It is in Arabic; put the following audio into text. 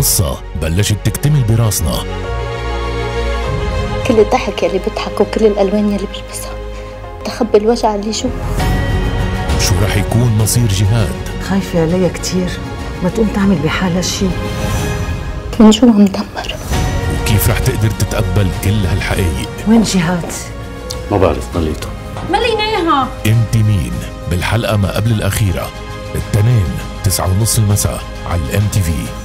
قصة بلشت تكتمل براسنا. كل الضحك يلي بضحك وكل الألوان يلي بلبسها تخبي الوجع اللي شو. شو رح يكون مصير جهاد؟ خايفة عليها كتير، ما تقوم تعمل بحالها شيء. من جوا مدمر. وكيف رح تقدر تتقبل كل هالحقايق؟ وين جهاد؟ ما بعرف، ضليته مليناها. إنت مين؟ بالحلقة ما قبل الأخيرة، الاثنين 9:30 المساء على MTV.